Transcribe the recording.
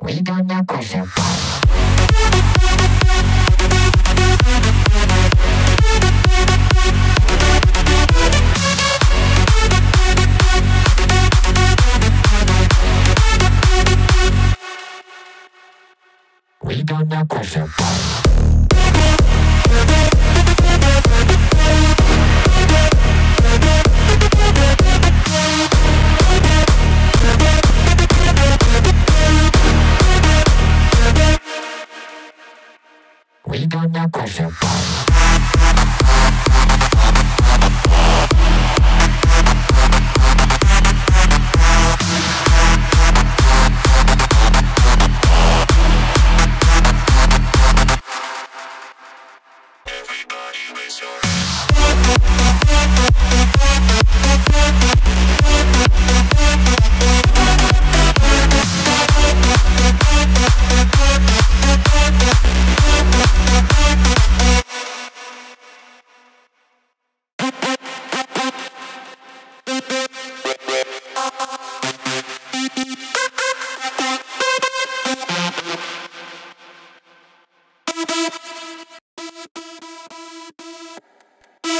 We gonna push it back. We gonna push it back. We gonna push it back.